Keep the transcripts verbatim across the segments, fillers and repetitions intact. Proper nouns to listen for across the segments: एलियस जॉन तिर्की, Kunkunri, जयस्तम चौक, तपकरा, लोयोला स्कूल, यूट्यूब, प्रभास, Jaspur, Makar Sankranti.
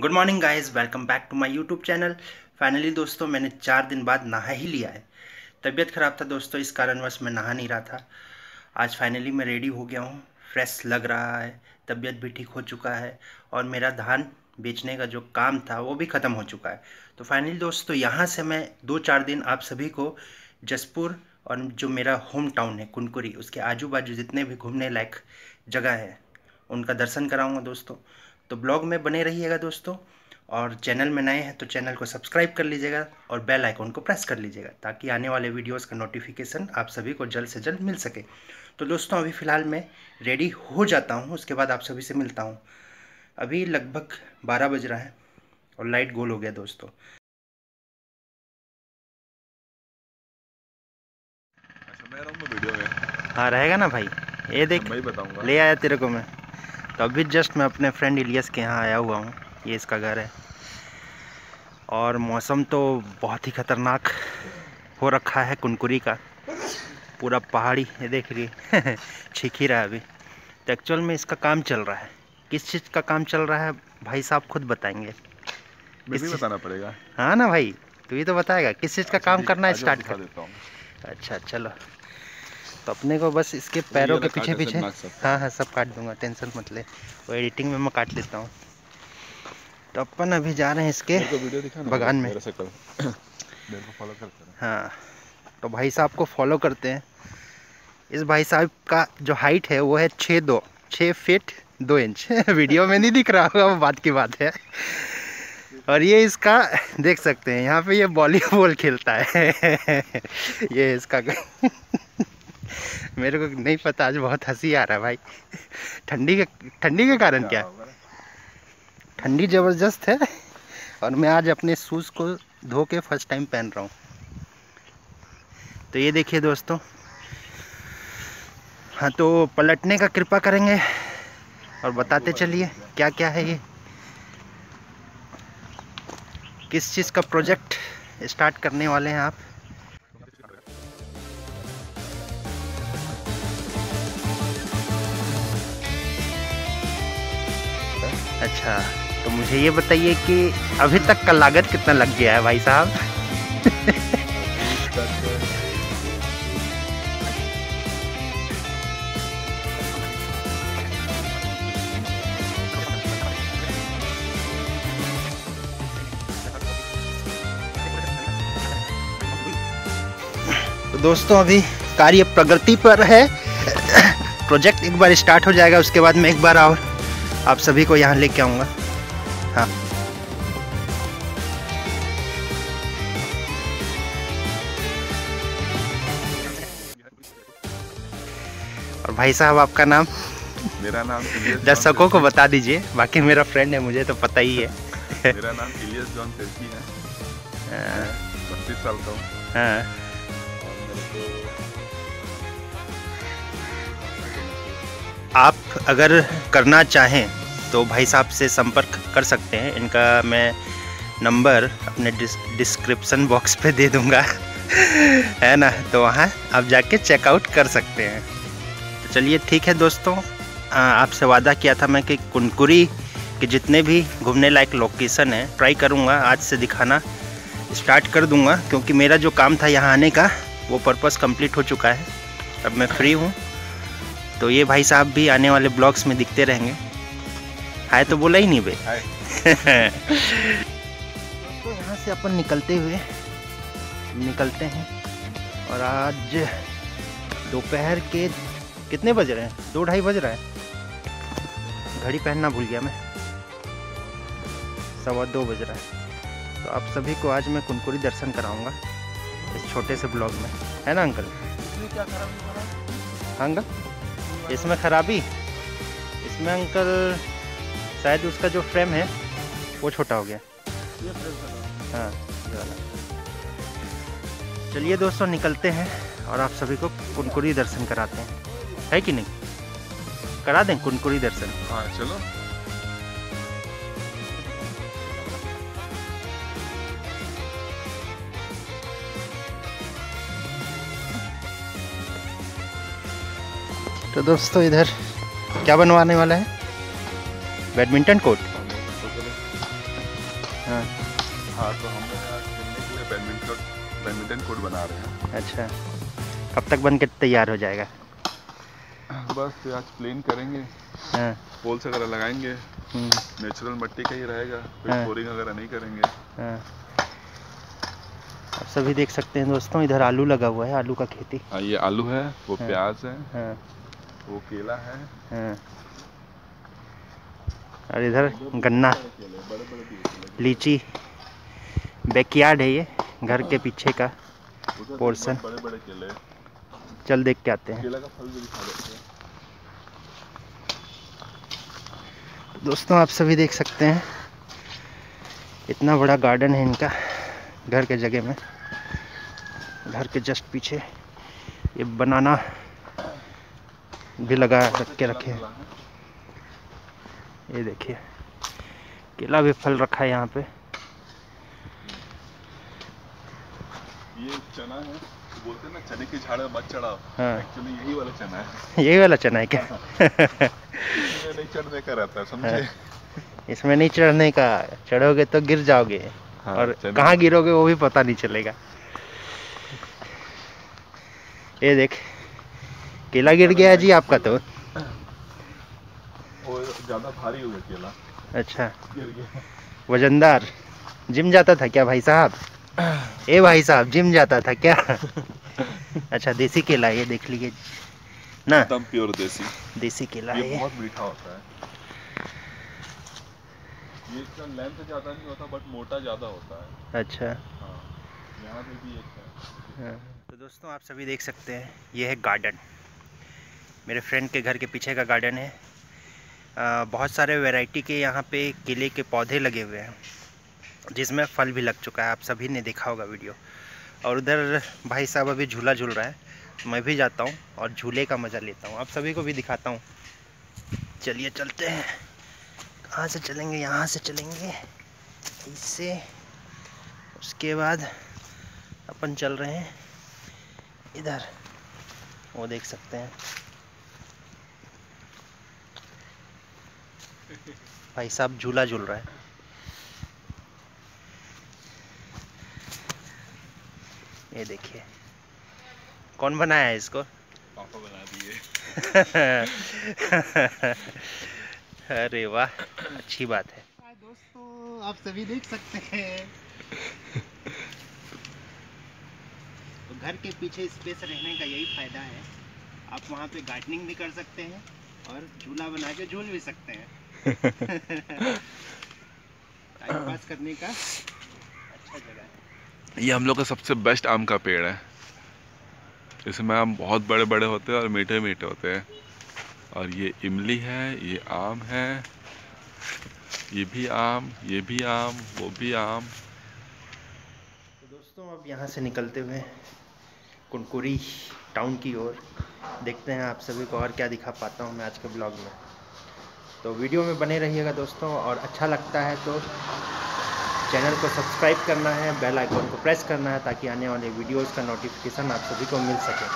Good morning guys, welcome back to my यूट्यूब channel. Finally दोस्तों, मैंने चार दिन बाद नहा ही लिया है। तबीयत ख़राब था दोस्तों, इस कारणवश मैं नहा नहीं रहा था। आज फाइनली मैं रेडी हो गया हूँ, फ्रेश लग रहा है, तबीयत भी ठीक हो चुका है और मेरा धान बेचने का जो काम था वो भी ख़त्म हो चुका है। तो फाइनली दोस्तों, यहाँ से मैं दो चार दिन आप सभी को जसपुर और जो मेरा होम टाउन है कुनकुरी, उसके आजू बाजू जितने भी घूमने लायक जगह है उनका दर्शन कराऊंगा दोस्तों। तो ब्लॉग में बने रहिएगा दोस्तों, और चैनल में नए हैं तो चैनल को सब्सक्राइब कर लीजिएगा और बेल आइकॉन को प्रेस कर लीजिएगा ताकि आने वाले वीडियोस का नोटिफिकेशन आप सभी को जल्द से जल्द मिल सके। तो दोस्तों अभी फ़िलहाल मैं रेडी हो जाता हूँ, उसके बाद आप सभी से मिलता हूँ। अभी लगभग बारह बज रहा है और लाइट गोल हो गया दोस्तों। हाँ रहेगा ना भाई, ये देख ले आया तेरे को मैं। तो अभी जस्ट मैं अपने फ्रेंड इलियास के यहाँ आया हुआ हूँ, ये इसका घर है। और मौसम तो बहुत ही ख़तरनाक हो रखा है कुनकुरी का, पूरा पहाड़ी ये देख रही छीख ही रहा है अभी। तो एक्चुअल में इसका काम चल रहा है, किस चीज़ का काम चल रहा है भाई साहब खुद बताएंगे, मुझे बताना पड़ेगा। हाँ ना भाई, तू ही तो बताएगा किस चीज़ का काम करना है, स्टार्ट कर देता हूँ। अच्छा चलो, तो अपने को बस इसके पैरों के पीछे पीछे। हाँ हाँ सब काट दूंगा, टेंशन मत ले, वो एडिटिंग में मैं काट लेता हूँ। तो अपन अभी जा रहे हैं इसके बगान में। हाँ तो भाई साहब को फॉलो करते हैं। इस भाई साहब का जो हाइट है वो है छः दो छः फिट दो इंच वीडियो में नहीं दिख रहा होगा, वो बात की बात है। और ये इसका देख सकते हैं, यहाँ पे ये वॉलीबॉल खेलता है ये इसका मेरे को नहीं पता, आज बहुत हंसी आ रहा है भाई। ठंडी के ठंडी के कारण क्या, ठंडी ज़बरदस्त है और मैं आज अपने शूज़ को धो के फर्स्ट टाइम पहन रहा हूँ। तो ये देखिए दोस्तों, हाँ तो पलटने का कृपा करेंगे और बताते चलिए क्या क्या है, ये किस चीज़ का प्रोजेक्ट स्टार्ट करने वाले हैं आप। अच्छा तो मुझे ये बताइए कि अभी तक का लागत कितना लग गया है भाई साहब तो दोस्तों अभी कार्य प्रगति पर है, प्रोजेक्ट एक बार स्टार्ट हो जाएगा उसके बाद मैं एक बार और आप सभी को यहाँ लेके आऊँगा। हाँ और भाई साहब आपका नाम? मेरा नाम दर्शकों को बता दीजिए, बाकी मेरा फ्रेंड है मुझे तो पता ही है। मेरा नाम एलियस जॉन तिर्की है, बत्तीस साल का हूँ। आप अगर करना चाहें तो भाई साहब से संपर्क कर सकते हैं, इनका मैं नंबर अपने डिस, डिस्क्रिप्शन बॉक्स पे दे दूंगा है ना, तो वहाँ आप जाके चेकआउट कर सकते हैं। तो चलिए ठीक है दोस्तों, आपसे वादा किया था मैं कि कुनकुरी के जितने भी घूमने लायक लोकेशन है ट्राई करूँगा, आज से दिखाना स्टार्ट कर दूँगा क्योंकि मेरा जो काम था यहाँ आने का वो पर्पस कंप्लीट हो चुका है, अब मैं फ्री हूँ। तो ये भाई साहब भी आने वाले ब्लॉग्स में दिखते रहेंगे। हाय तो बोला ही नहीं बे दोस्तों यहाँ से अपन निकलते हुए निकलते हैं और आज दोपहर के कितने बज रहे हैं, दो ढाई बज रहा है, घड़ी पहनना भूल गया मैं, सवा दो बज रहा है। तो आप सभी को आज मैं कुनकुरी दर्शन कराऊंगा इस छोटे से ब्लॉग में, है ना अंकल? क्या हाँ अंकल, इसमें खराबी इसमें अंकल शायद उसका जो फ्रेम है वो छोटा हो गया। ये फ्रेम हाँ ये वाला। चलिए दोस्तों निकलते हैं और आप सभी को कुनकुरी दर्शन कराते हैं, है कि नहीं? करा दें कुनकुरी दर्शन? हाँ चलो। तो दोस्तों इधर क्या बनवाने वाला है, बैडमिंटन कोर्ट। हाँ हाँ तो हम बैडमिंटन बैडमिंटन कोर्ट बना रहे हैं। अच्छा, कब तक बन के तैयार हो जाएगा? बस आज प्लेन करेंगे, पोल्स वगैरह लगाएंगे, नेचुरल मट्टी का ही रहेगा, कोई बोरिंग वगैरह नहीं करेंगे। आप सभी देख सकते हैं दोस्तों, इधर आलू लगा हुआ है, आलू का खेती। आ, ये आलू है, वो प्याज है, वो केला है और इधर गन्ना, लीची। बैकयार्ड है ये घर के पीछे का पोर्शन। बड़े बड़े केले, चल देख के आते हैं। केला का फल भी दिखा देते हैं। दोस्तों आप सभी देख सकते हैं, इतना बड़ा गार्डन है इनका घर के जगह में। घर के जस्ट पीछे ये बनाना भी लगा रख के रखे हैं, ये देखिए। केला भी फल रखा है यहाँ पे। ये चना है, बोलते हैं ना चने के झाड़ मत चढ़ाओ। हाँ। एक्चुअली यही वाला चना है। यही वाला चना है क्या? इसमें नहीं चढ़ने का रहता है, समझे? हाँ। इसमें नहीं चढ़ने का, चढ़ोगे तो गिर जाओगे। हाँ, और कहाँ गिरोगे वो भी पता नहीं चलेगा। ये देख, केला गिर गया जी आपका तो। वो ज्यादा भारी हो गया केला। अच्छा, गिर गया। वजनदार। जिम जाता था क्या भाई साहब? ए भाई साहब, जिम जाता था क्या? अच्छा, देसी केला ये देख लीजिए ना, एकदम प्योर देसी देसी केला है। ये बहुत मीठा होता है। ये इसका लेंथ ज़्यादा नहीं होता, बट मोटा ज़्यादा होता है। अच्छा, हाँ, यहाँ पे भी एक है। तो दोस्तों आप सभी देख सकते हैं, ये है गार्डन, मेरे फ्रेंड के घर के पीछे का गार्डन है। आ, बहुत सारे वैरायटी के यहाँ पे केले के पौधे लगे हुए हैं, जिसमें फल भी लग चुका है। आप सभी ने देखा होगा वीडियो। और उधर भाई साहब अभी झूला झूल रहा है, मैं भी जाता हूँ और झूले का मज़ा लेता हूँ, आप सभी को भी दिखाता हूँ। चलिए चलते हैं। कहाँ से चलेंगे? यहाँ से चलेंगे, इससे। उसके बाद अपन चल रहे हैं इधर, वो देख सकते हैं। भाई साहब झूला झूल रहा है। ये देखिए, कौन बनाया है इसको? पापा बना दिए। अरे वाह, अच्छी बात है। दोस्तों आप सभी देख सकते हैं, तो घर के पीछे स्पेस रहने का यही फायदा है। आप वहाँ पे गार्डनिंग भी कर सकते हैं और झूला बना के झूल भी सकते हैं। टाइम पास करने का अच्छा जगह है। ये हम लोग का सबसे बेस्ट आम का पेड़ है। इसमें आम बहुत बड़े बड़े होते हैं और मीठे मीठे होते हैं। और ये इमली है, ये आम है, ये भी आम, ये भी आम, वो भी आम। तो दोस्तों अब यहाँ से निकलते हुए कुनकुरी टाउन की ओर, देखते हैं आप सभी को और क्या दिखा पाता हूँ मैं आज के ब्लॉग में। तो वीडियो में बने रहिएगा दोस्तों, और अच्छा लगता है तो चैनल को सब्सक्राइब करना है, बेल आइकॉन को प्रेस करना है, ताकि आने वाले वीडियोस का नोटिफिकेशन आप सभी को मिल सके।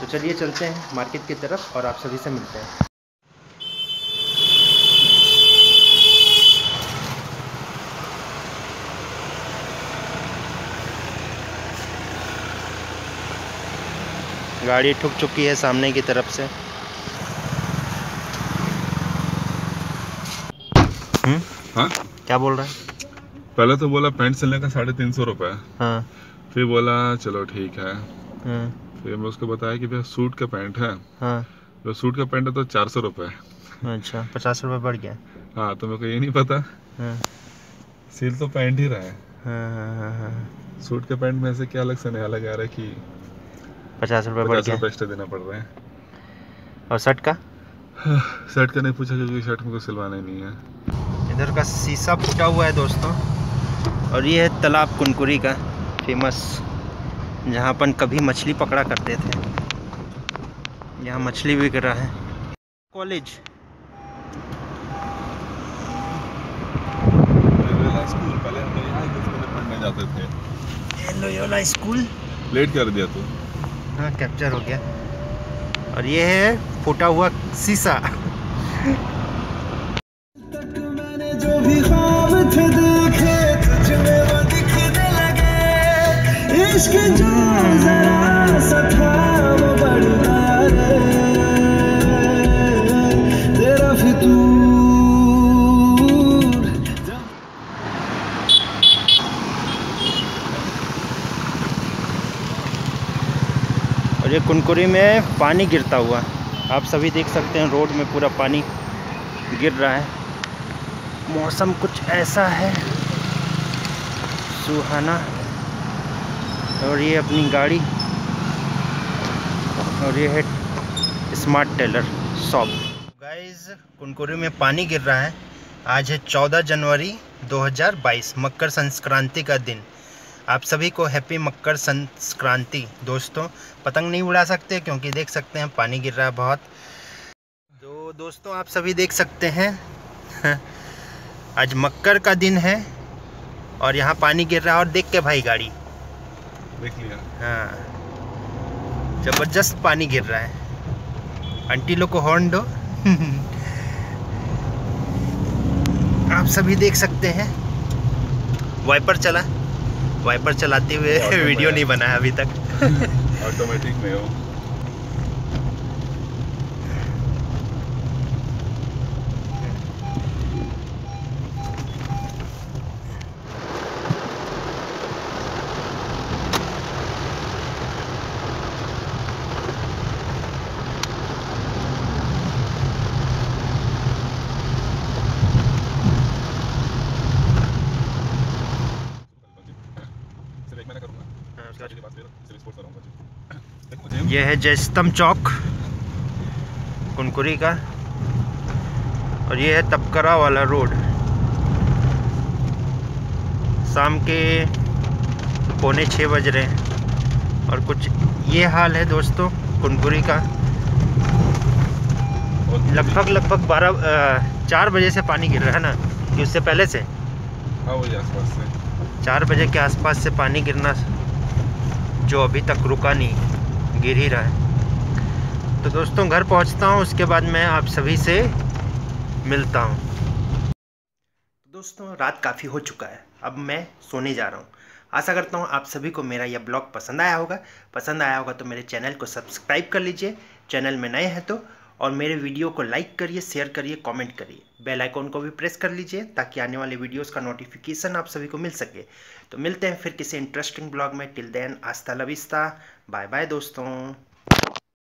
तो चलिए चलते हैं मार्केट की तरफ और आप सभी से मिलते हैं। गाड़ी ठुक चुकी है सामने की तरफ से। हम्म, हाँ? क्या बोल रहा है? पहले तो बोला पैंट सिलने का साढ़े तीन सौ रुपये। हाँ। फिर बोला चलो ठीक है। हाँ। फिर मैं उसको बताया कि भैया सूट का पैंट है। हाँ। तो सूट का पैंट है तो चार सौ रुपये। अच्छा, पचास रुपये बढ़ गया। हाँ, तो मेरे को ये नहीं पता। हाँ। सिल तो पैंट ही रहा है। हाँ हाँ हाँ। सूट के पैंट में से क्या अलग से नया लगा रहा है कि पचास रुपये बढ़ गया, एक्स्ट्रा देना पड़ रहा है। और शर्ट का? शर्ट का नहीं पूछा क्योंकि शर्ट मेरे को सिलवाना ही नहीं है। इधर का शीशा फूटा हुआ है दोस्तों, और ये है तालाब कुनकुरी का फेमस, जहाँ अपन कभी मछली पकड़ा करते थे। यहाँ मछली बिक रहा है। कॉलेज, लोयोला स्कूल, पहले हम लोग पढ़ने जाते थे। लोयोला स्कूल लेट कर दिया तो। हाँ, कैप्चर हो गया। और ये है फूटा हुआ शीशा। जो भी ख्वाब थे देखे और ये कुनकुरी में पानी गिरता हुआ आप सभी देख सकते हैं, रोड में पूरा पानी गिर रहा है। मौसम कुछ ऐसा है सुहाना। और ये अपनी गाड़ी, और ये है smart tailor shop. Guys, Kunkuri में पानी गिर रहा है। आज है चौदह जनवरी दो हज़ार बाईस, मकर संक्रांति का दिन। आप सभी को हैप्पी मकर संक्रांति। दोस्तों, पतंग नहीं उड़ा सकते क्योंकि देख सकते हैं पानी गिर रहा है बहुत। तो दोस्तों, आप सभी देख सकते हैं आज मकर का दिन है और यहाँ पानी गिर रहा है। और देख के भाई, गाड़ी देख लिया। हाँ, जबरदस्त पानी गिर रहा है। आंटी लोग को हॉर्न दो। आप सभी देख सकते हैं, वाइपर चला, वाइपर चलाते हुए वीडियो नहीं बनाया अभी तक। ऑटोमेटिक में हो। यह है जयस्तम चौक कुनकुरी का, और यह है तपकरा वाला रोड। शाम के पौने छः बज रहे हैं और कुछ ये हाल है दोस्तों कुनकुरी का। लगभग लगभग बारह चार बजे से पानी गिर रहा है ना, कि उससे पहले से चार बजे के आसपास से पानी गिरना, जो अभी तक रुका नहीं, गिर ही रहा है। तो दोस्तों, घर पहुंचता हूं, उसके बाद मैं आप सभी से मिलता हूं। दोस्तों, रात काफ़ी हो चुका है, अब मैं सोने जा रहा हूं। आशा करता हूं आप सभी को मेरा यह ब्लॉग पसंद आया होगा। पसंद आया होगा तो मेरे चैनल को सब्सक्राइब कर लीजिए, चैनल में नए हैं तो, और मेरे वीडियो को लाइक करिए, शेयर करिए, कमेंट करिए। बेल आइकॉन को भी प्रेस कर लीजिए ताकि आने वाले वीडियोस का नोटिफिकेशन आप सभी को मिल सके। तो मिलते हैं फिर किसी इंटरेस्टिंग ब्लॉग में। Till then, Aastha Lavista, bye bye दोस्तों।